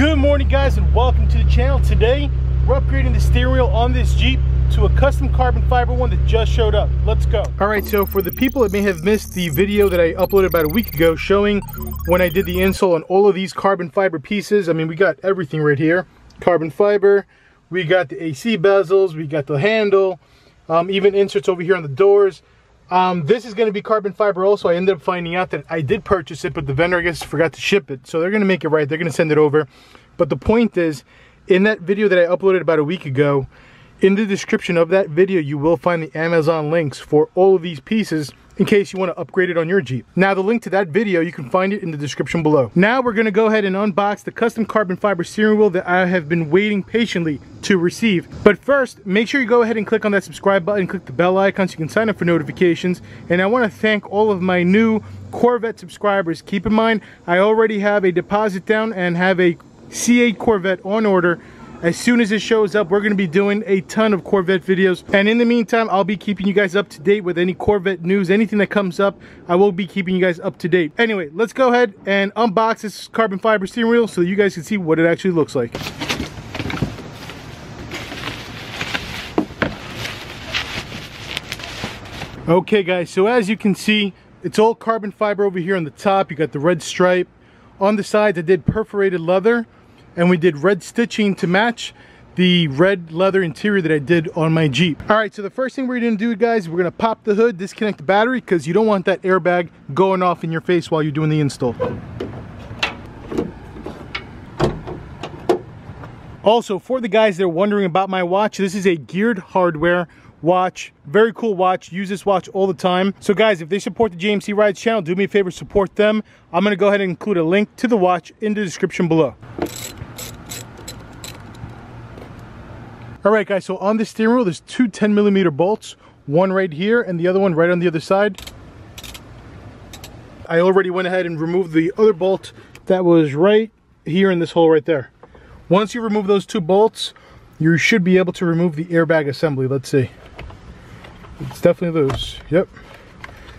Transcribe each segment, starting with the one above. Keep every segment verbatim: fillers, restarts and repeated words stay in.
Good morning, guys, and welcome to the channel. Today we're upgrading the steering wheel on this Jeep to a custom carbon fiber one that just showed up. Let's go. All right, so for the people that may have missed the video that I uploaded about a week ago showing when I did the insole on all of these carbon fiber pieces, I mean, we got everything right here. Carbon fiber, we got the A C bezels, we got the handle, um, even inserts over here on the doors. Um, this is going to be carbon fiber also. I ended up finding out that I did purchase it, but the vendor, I guess, forgot to ship it. So they're going to make it right. They're going to send it over. But the point is, in that video that I uploaded about a week ago, in the description of that video, you will find the Amazon links for all of these pieces in case you want to upgrade it on your Jeep. Now, the link to that video, you can find it in the description below. Now, we're going to go ahead and unbox the custom carbon fiber steering wheel that I have been waiting patiently to receive. But first, make sure you go ahead and click on that subscribe button, click the bell icon so you can sign up for notifications. And I want to thank all of my new Corvette subscribers. Keep in mind, I already have a deposit down and have a C eight Corvette on order. As soon as it shows up, we're going to be doing a ton of Corvette videos. And in the meantime, I'll be keeping you guys up to date with any Corvette news, anything that comes up. I will be keeping you guys up to date. Anyway, let's go ahead and unbox this carbon fiber steering wheel so that you guys can see what it actually looks like. Okay, guys, so as you can see, it's all carbon fiber over here on the top. You got the red stripe. On the sides, I did perforated leather. And we did red stitching to match the red leather interior that I did on my Jeep. All right, so the first thing we're gonna do, guys, we're gonna pop the hood, disconnect the battery, because you don't want that airbag going off in your face while you're doing the install. Also, for the guys that are wondering about my watch, this is a Geared Hardware watch. Very cool watch. Use this watch all the time. So guys, if they support the J M C Rides channel, do me a favor, support them. I'm gonna go ahead and include a link to the watch in the description below. All right, guys, so on the steering wheel, there's two ten millimeter bolts, one right here and the other one right on the other side. I already went ahead and removed the other bolt that was right here in this hole right there. Once you remove those two bolts, you should be able to remove the airbag assembly. Let's see. It's definitely loose. Yep.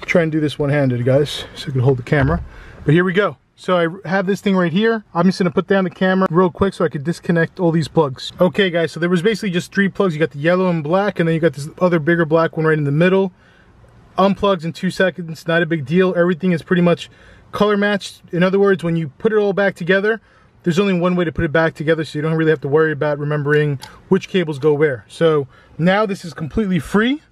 Try and do this one-handed, guys, so I can hold the camera. But here we go. So I have this thing right here. I'm just gonna put down the camera real quick so I could disconnect all these plugs. Okay, guys, so there was basically just three plugs. You got the yellow and black, and then you got this other bigger black one right in the middle. Unplugs in two seconds, not a big deal. Everything is pretty much color matched. In other words, when you put it all back together, there's only one way to put it back together, so you don't really have to worry about remembering which cables go where. So now this is completely free.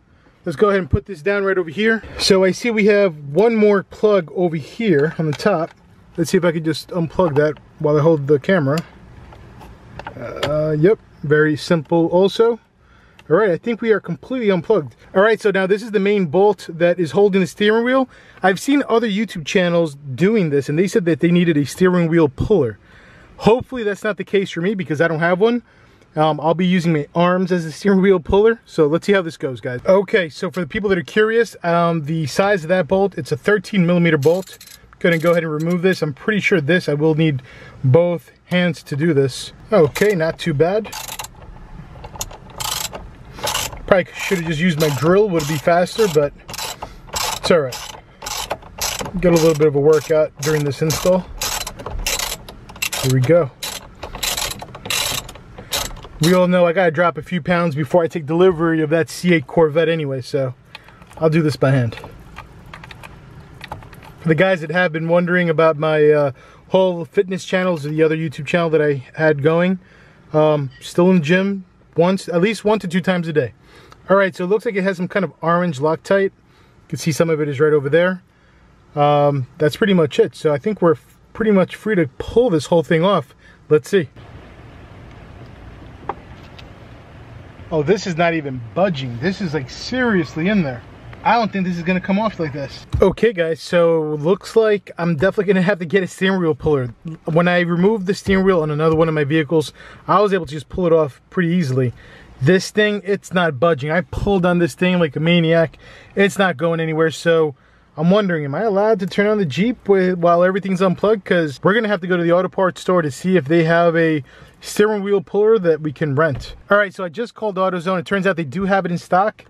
Let's go ahead and put this down right over here. So I see we have one more plug over here on the top. Let's see if I could just unplug that while I hold the camera. Uh, yep, very simple also. All right, I think we are completely unplugged. All right, so now this is the main bolt that is holding the steering wheel. I've seen other YouTube channels doing this, and they said that they needed a steering wheel puller. Hopefully that's not the case for me because I don't have one. Um, I'll be using my arms as a steering wheel puller. So let's see how this goes, guys. Okay, so for the people that are curious, um, the size of that bolt, it's a thirteen millimeter bolt. Gonna go ahead and remove this. I'm pretty sure this, I will need both hands to do this. Okay, not too bad. Probably should have just used my drill, would be faster, but it's all right. Get a little bit of a workout during this install. Here we go. We all know I gotta drop a few pounds before I take delivery of that C eight Corvette anyway, so I'll do this by hand. For the guys that have been wondering about my uh, whole fitness channels, the other YouTube channel that I had going, um, still in the gym, once, at least one to two times a day. All right, so it looks like it has some kind of orange Loctite. You can see some of it is right over there. Um, that's pretty much it. So I think we're pretty much free to pull this whole thing off. Let's see. Oh, this is not even budging. This is like seriously in there. I don't think this is gonna come off like this. Okay, guys, so looks like I'm definitely gonna have to get a steering wheel puller. When I removed the steering wheel on another one of my vehicles, I was able to just pull it off pretty easily. This thing, it's not budging. I pulled on this thing like a maniac. It's not going anywhere, so I'm wondering, am I allowed to turn on the Jeep with, while everything's unplugged? Because we're gonna have to go to the auto parts store to see if they have a steering wheel puller that we can rent. All right, so I just called AutoZone. It turns out they do have it in stock.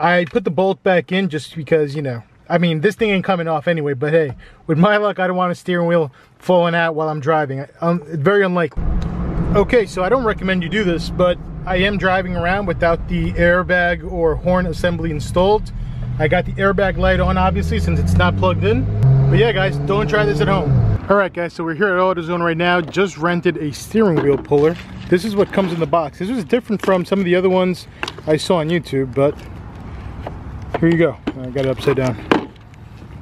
I put the bolt back in just because, you know, I mean, this thing ain't coming off anyway, but hey, with my luck, I don't want a steering wheel falling out while I'm driving. I, um, it's very unlikely. Okay, so I don't recommend you do this, but I am driving around without the airbag or horn assembly installed. I got the airbag light on, obviously, since it's not plugged in. But yeah, guys, don't try this at home. All right, guys, so we're here at AutoZone right now. Just rented a steering wheel puller. This is what comes in the box. This is different from some of the other ones I saw on YouTube, but here you go. I got it upside down.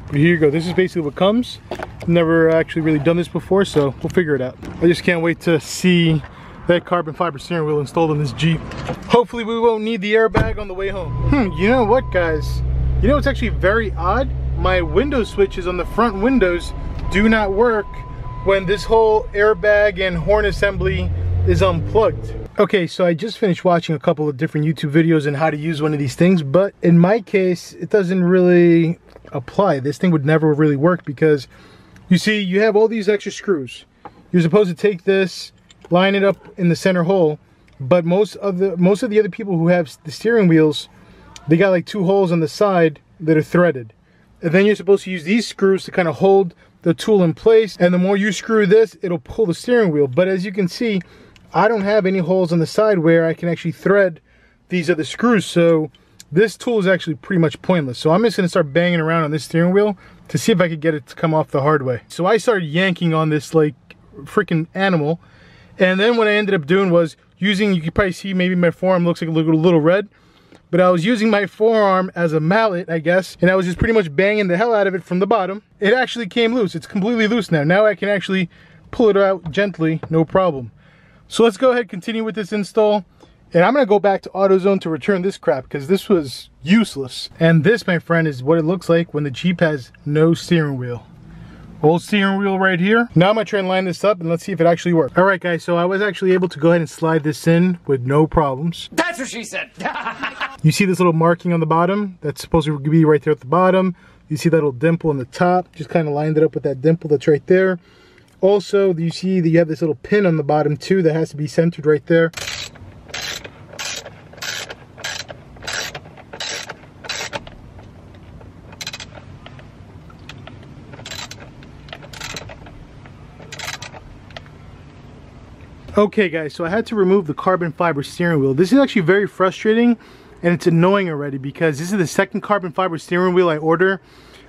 But here you go. This is basically what comes. Never actually really done this before, so we'll figure it out. I just can't wait to see that carbon fiber steering wheel installed on this Jeep. Hopefully we won't need the airbag on the way home. Hmm, you know what, guys? You know what's actually very odd? My window switches on the front windows do not work when this whole airbag and horn assembly is unplugged. Okay, so I just finished watching a couple of different YouTube videos on how to use one of these things, but in my case, it doesn't really apply. This thing would never really work because you see, you have all these extra screws. You're supposed to take this, line it up in the center hole, but most of the most of the other people who have the steering wheels, they got like two holes on the side that are threaded. And then you're supposed to use these screws to kind of hold the tool in place, and the more you screw this, it'll pull the steering wheel. But as you can see, I don't have any holes on the side where I can actually thread these other screws, so this tool is actually pretty much pointless. So I'm just gonna start banging around on this steering wheel to see if I could get it to come off the hard way. So I started yanking on this like freaking animal, and then what I ended up doing was using, you could probably see maybe my forearm looks like a little, little red, but I was using my forearm as a mallet, I guess, and I was just pretty much banging the hell out of it from the bottom. It actually came loose. It's completely loose now. Now I can actually pull it out gently, no problem. So let's go ahead and continue with this install. And I'm gonna go back to AutoZone to return this crap because this was useless. And this, my friend, is what it looks like when the Jeep has no steering wheel. Old steering wheel right here. Now I'm gonna try and line this up and let's see if it actually works. All right, guys, so I was actually able to go ahead and slide this in with no problems. That's what she said. You see this little marking on the bottom? That's supposed to be right there at the bottom. You see that little dimple on the top? Just kind of lined it up with that dimple that's right there. Also, you see that you have this little pin on the bottom too that has to be centered right there. Okay, guys, so I had to remove the carbon fiber steering wheel. This is actually very frustrating, and it's annoying already because this is the second carbon fiber steering wheel I order.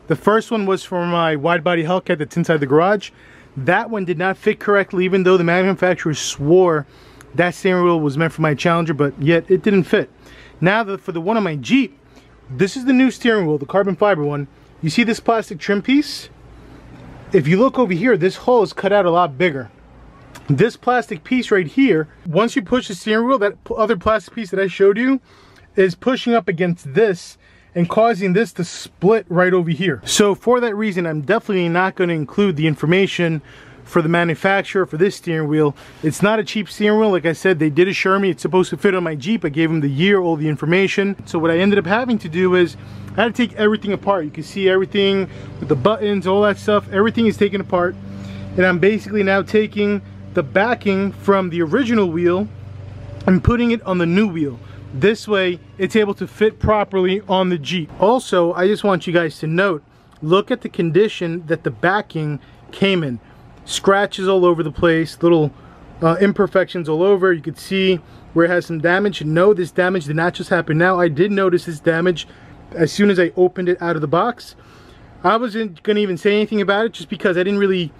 The first one was for my wide body Hellcat that's inside the garage. That one did not fit correctly, even though the manufacturer swore that steering wheel was meant for my Challenger, but yet it didn't fit. Now the, for the one on my Jeep, this is the new steering wheel, the carbon fiber one. You see this plastic trim piece? If you look over here, this hole is cut out a lot bigger. This plastic piece right here, once you push the steering wheel, that other plastic piece that I showed you is pushing up against this and causing this to split right over here. So for that reason, I'm definitely not going to include the information for the manufacturer for this steering wheel. It's not a cheap steering wheel. Like I said, they did assure me it's supposed to fit on my Jeep. I gave them the year, all the information. So what I ended up having to do is I had to take everything apart. You can see everything with the buttons, all that stuff. Everything is taken apart, and I'm basically now taking the backing from the original wheel and putting it on the new wheel. This way it's able to fit properly on the Jeep. Also, I just want you guys to note, look at the condition that the backing came in. Scratches all over the place, little uh, imperfections all over. You could see where it has some damage. No, this damage did not just happen now. I did notice this damage as soon as I opened it out of the box. I wasn't gonna even say anything about it just because I didn't really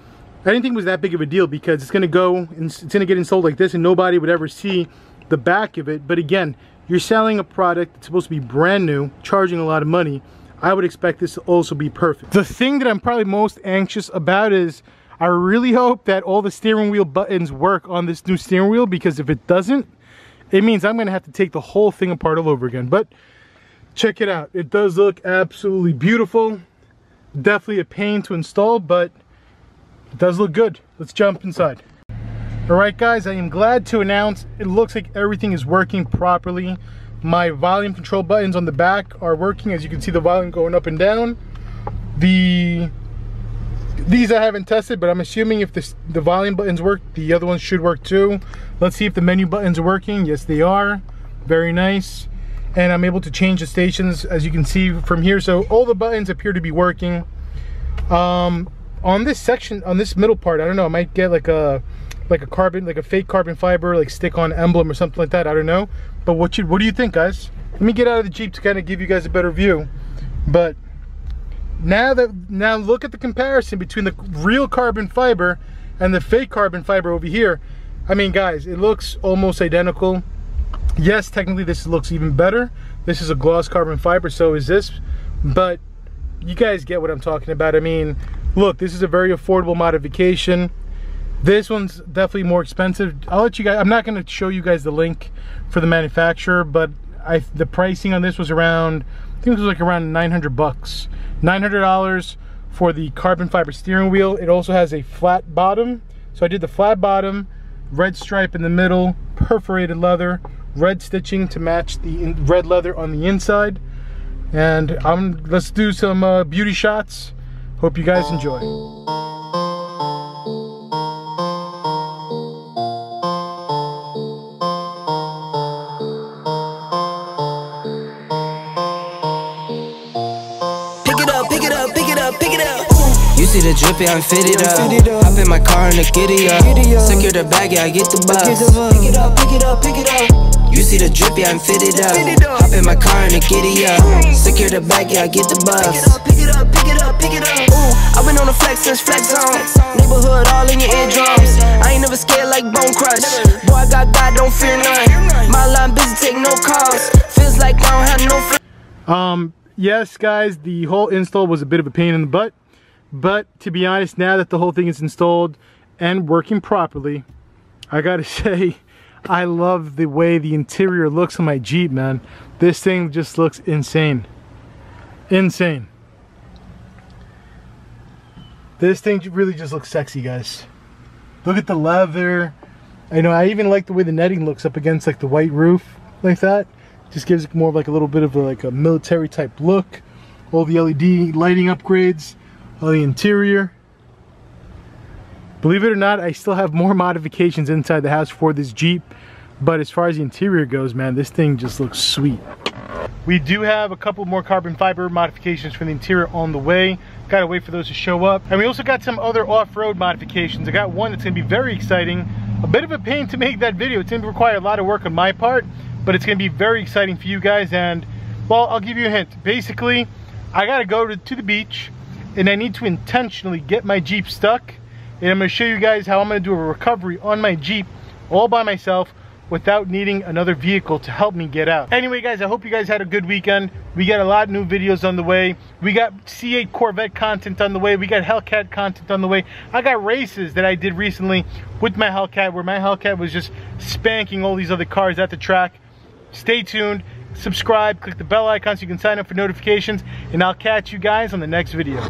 I didn't think it was that big of a deal because it's gonna go and it's gonna get installed like this and nobody would ever see the back of it. But again, you're selling a product that's supposed to be brand new, charging a lot of money. I would expect this to also be perfect. The thing that I'm probably most anxious about is I really hope that all the steering wheel buttons work on this new steering wheel, because if it doesn't, it means I'm gonna have to take the whole thing apart all over again. But check it out. It does look absolutely beautiful. Definitely a pain to install, but it does look good. Let's jump inside. All right, guys, I am glad to announce it looks like everything is working properly. My volume control buttons on the back are working. As you can see, the volume going up and down. The these I haven't tested, but I'm assuming if this, the volume buttons work, the other ones should work too. Let's see if the menu buttons are working. Yes, they are. Very nice. And I'm able to change the stations, as you can see from here. So all the buttons appear to be working. Um, on this section, on this middle part, I don't know, I might get like a like a carbon, like a fake carbon fiber, like stick-on emblem or something like that. I don't know. But what you, what do you think, guys? Let me get out of the Jeep to kind of give you guys a better view. But now that, now look at the comparison between the real carbon fiber and the fake carbon fiber over here. I mean, guys, it looks almost identical. Yes, technically this looks even better. This is a gloss carbon fiber, so is this, but you guys get what I'm talking about. I mean, look, this is a very affordable modification. This one's definitely more expensive. I'll let you guys, I'm not going to show you guys the link for the manufacturer, but I, the pricing on this was around, I think it was like around nine hundred bucks. nine hundred dollars for the carbon fiber steering wheel. It also has a flat bottom. So I did the flat bottom, red stripe in the middle, perforated leather, red stitching to match the red leather on the inside. And I'm, let's do some uh, beauty shots. Hope you guys enjoy. See the drippy, I'm fitted up. Hop in my car and a giddy up. Secure the bag, yeah, I get the bus. Pick it up, pick it up, pick it up. You see the drippy, I'm fitted up. Hop in my car and a giddy up. Secure the bag, yeah, I get the bus. Pick it up, pick it up, pick it up, pick it up. Ooh, I've been on the flex since flex zone. Neighborhood all in your eardrums. I ain't never scared like Bone Crush. Boy, I got God, don't fear none. My line busy, take no calls. Feels like I don't have no fl- Um, yes, guys, the whole install was a bit of a pain in the butt. But to be honest, now that the whole thing is installed and working properly, I gotta say, I love the way the interior looks on my Jeep, man. This thing just looks insane. Insane. This thing really just looks sexy, guys. Look at the leather. I know, I even like the way the netting looks up against like the white roof like that. Just gives it more of like a little bit of a, like a military type look. All the L E D lighting upgrades. Well, the interior, believe it or not, I still have more modifications inside the house for this Jeep, but as far as the interior goes, man, this thing just looks sweet. We do have a couple more carbon fiber modifications for the interior on the way. Gotta wait for those to show up. And we also got some other off-road modifications. I got one that's gonna be very exciting. A bit of a pain to make that video. It's gonna require a lot of work on my part, but it's gonna be very exciting for you guys. And well, I'll give you a hint. Basically, I gotta go to, to the beach, and I need to intentionally get my Jeep stuck, and I'm gonna show you guys how I'm gonna do a recovery on my Jeep all by myself without needing another vehicle to help me get out. Anyway, guys, I hope you guys had a good weekend. We got a lot of new videos on the way. We got C eight Corvette content on the way. We got Hellcat content on the way. I got races that I did recently with my Hellcat, where my Hellcat was just spanking all these other cars at the track. Stay tuned. Subscribe, click the bell icon so you can sign up for notifications, and I'll catch you guys on the next video.